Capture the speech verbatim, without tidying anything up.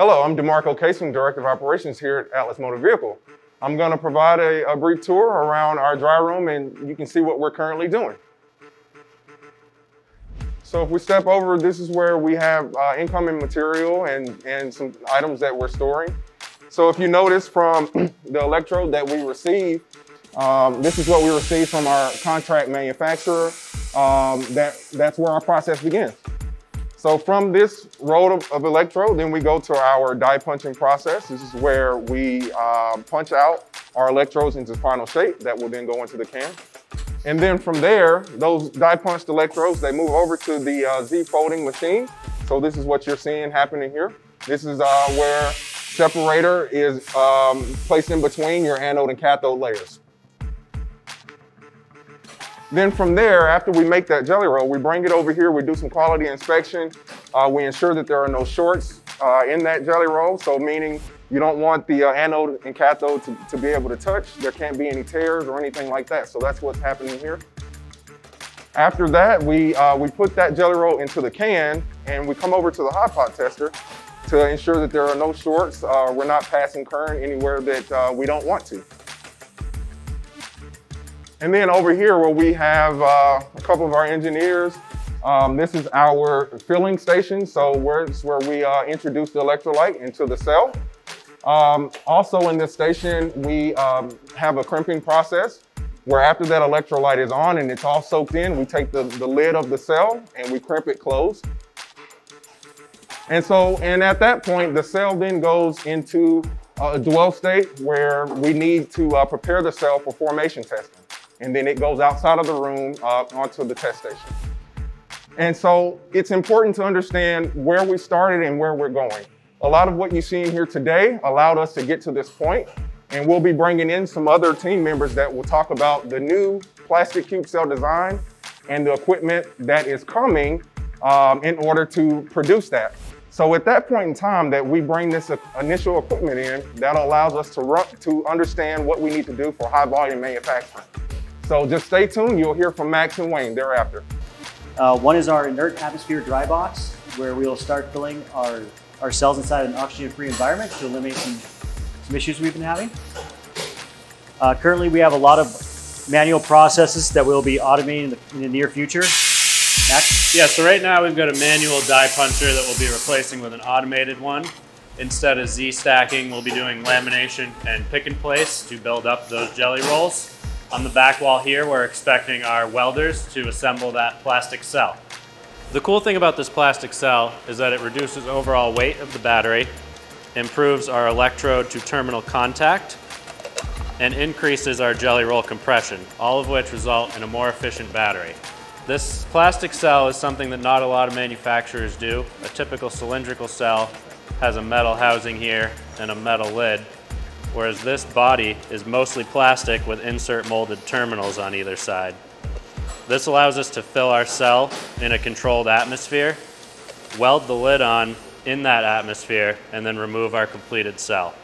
Hello, I'm DeMarco Cason, Director of Operations here at ATLIS Motor Vehicle. I'm going to provide a, a brief tour around our dry room, and you can see what we're currently doing. So if we step over, this is where we have uh, incoming material and, and some items that we're storing. So if you notice from the electrode that we receive, um, this is what we receive from our contract manufacturer. Um, that, that's where our process begins. So from this roll of, of electrode, then we go to our die punching process. This is where we uh, punch out our electrodes into final shape that will then go into the can. And then from there, those die punched electrodes, they move over to the uh, Z folding machine. So this is what you're seeing happening here. This is uh, where separator is um, placed in between your anode and cathode layers. Then from there, after we make that jelly roll, we bring it over here, we do some quality inspection. Uh, we ensure that there are no shorts uh, in that jelly roll. So meaning you don't want the uh, anode and cathode to, to be able to touch. There can't be any tears or anything like that. So that's what's happening here. After that, we, uh, we put that jelly roll into the can and we come over to the hot pot tester to ensure that there are no shorts. Uh, we're not passing current anywhere that uh, we don't want to. And then over here where we have uh, a couple of our engineers, um, this is our filling station. So where it's where we uh, introduce the electrolyte into the cell. Um, also in this station, we um, have a crimping process where after that electrolyte is on and it's all soaked in, we take the, the lid of the cell and we crimp it closed. And so, and at that point, the cell then goes into a dwell state where we need to uh, prepare the cell for formation testing. And then it goes outside of the room uh, onto the test station. And so it's important to understand where we started and where we're going. A lot of what you see in here today allowed us to get to this point, and we'll be bringing in some other team members that will talk about the new plastic cube cell design and the equipment that is coming um, in order to produce that. So at that point in time that we bring this initial equipment in, that allows us to, run, to understand what we need to do for high volume manufacturing. So just stay tuned, you'll hear from Max and Wayne thereafter. Uh, one is our inert atmosphere dry box, where we will start filling our, our cells inside an oxygen-free environment to eliminate some, some issues we've been having. Uh, currently, we have a lot of manual processes that we'll be automating in the, in the near future. Max? Yeah, so right now we've got a manual die puncher that we'll be replacing with an automated one. Instead of Z-stacking, we'll be doing lamination and pick and place to build up those jelly rolls. On the back wall here, we're expecting our welders to assemble that plastic cell. The cool thing about this plastic cell is that it reduces overall weight of the battery, improves our electrode to terminal contact, and increases our jelly roll compression, all of which result in a more efficient battery. This plastic cell is something that not a lot of manufacturers do. A typical cylindrical cell has a metal housing here and a metal lid, whereas this body is mostly plastic with insert molded terminals on either side. This allows us to fill our cell in a controlled atmosphere, weld the lid on in that atmosphere, and then remove our completed cell.